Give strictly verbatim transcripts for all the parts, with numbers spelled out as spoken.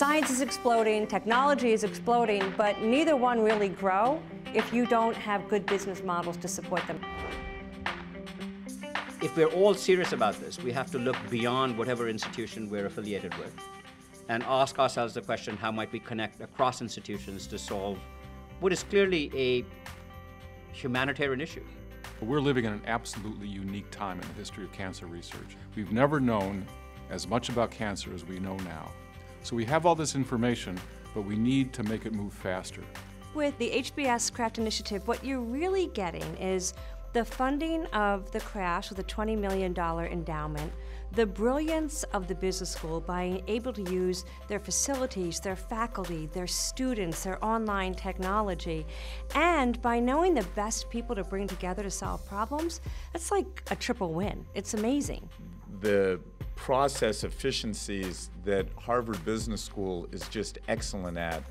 Science is exploding, technology is exploding, but neither one really grow if you don't have good business models to support them. If we're all serious about this, we have to look beyond whatever institution we're affiliated with and ask ourselves the question, how might we connect across institutions to solve what is clearly a humanitarian issue? We're living in an absolutely unique time in the history of cancer research. We've never known as much about cancer as we know now. So we have all this information, but we need to make it move faster. With the H B S Kraft initiative, what you're really getting is the funding of the crash with a twenty million dollar endowment, the brilliance of the business school by able to use their facilities, their faculty, their students, their online technology, and by knowing the best people to bring together to solve problems. That's like a triple win. It's amazing. The process efficiencies that Harvard Business School is just excellent at,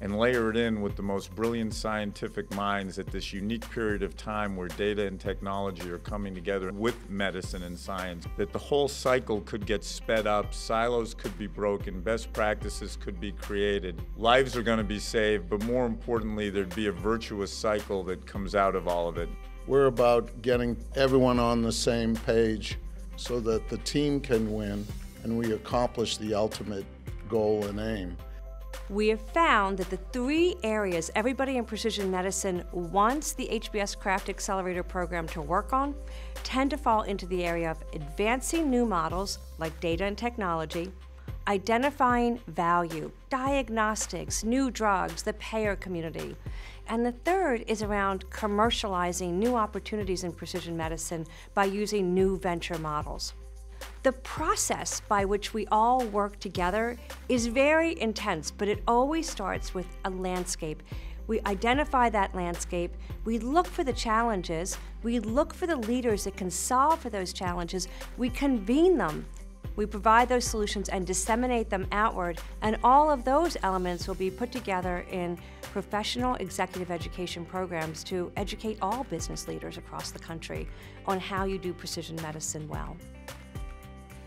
and layer it in with the most brilliant scientific minds at this unique period of time where data and technology are coming together with medicine and science, that the whole cycle could get sped up, silos could be broken, best practices could be created, lives are going to be saved, but more importantly, there'd be a virtuous cycle that comes out of all of it. We're about getting everyone on the same page so that the team can win and we accomplish the ultimate goal and aim. We have found that the three areas everybody in precision medicine wants the H B S Kraft Accelerator program to work on tend to fall into the area of advancing new models like data and technology, identifying value, diagnostics, new drugs, the payer community. And the third is around commercializing new opportunities in precision medicine by using new venture models. The process by which we all work together is very intense, but it always starts with a landscape. We identify that landscape, we look for the challenges, we look for the leaders that can solve for those challenges, we convene them, we provide those solutions and disseminate them outward, and all of those elements will be put together in professional executive education programs to educate all business leaders across the country on how you do precision medicine well.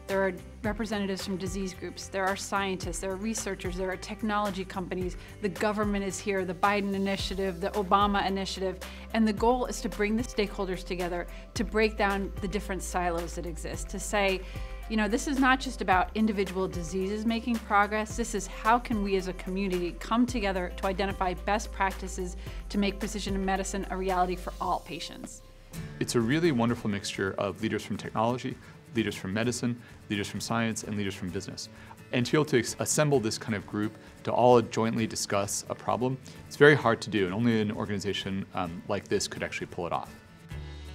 There are representatives from disease groups, there are scientists, there are researchers, there are technology companies, the government is here, the Biden initiative, the Obama initiative, and the goal is to bring the stakeholders together to break down the different silos that exist, to say, you know, this is not just about individual diseases making progress, this is how can we as a community come together to identify best practices to make precision medicine a reality for all patients. It's a really wonderful mixture of leaders from technology, leaders from medicine, leaders from science, and leaders from business. And to be able to assemble this kind of group to all jointly discuss a problem, it's very hard to do, and only an organization um, like this could actually pull it off.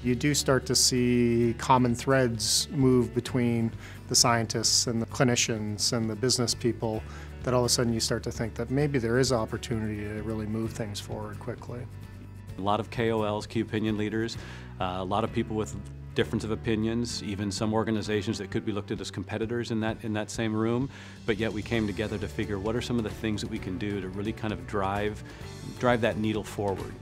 You do start to see common threads move between the scientists and the clinicians and the business people, that all of a sudden you start to think that maybe there is opportunity to really move things forward quickly. A lot of K O Ls, key opinion leaders, uh, a lot of people with difference of opinions, even some organizations that could be looked at as competitors in that, in that same room, but yet we came together to figure what are some of the things that we can do to really kind of drive, drive that needle forward.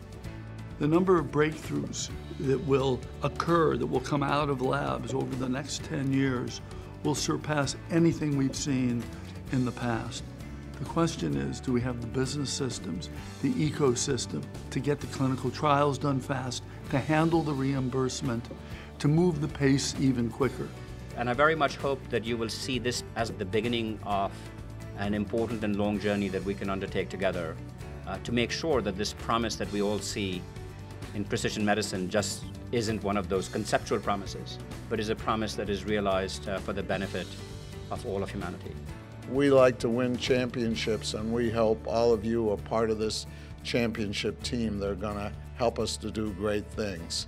The number of breakthroughs that will occur, that will come out of labs over the next ten years will surpass anything we've seen in the past. The question is, do we have the business systems, the ecosystem, to get the clinical trials done fast, to handle the reimbursement, to move the pace even quicker? And I very much hope that you will see this as the beginning of an important and long journey that we can undertake together uh, to make sure that this promise that we all see in precision medicine just isn't one of those conceptual promises, but is a promise that is realized uh, for the benefit of all of humanity. We like to win championships, and we hope all of you are part of this championship team. They're going to help us to do great things.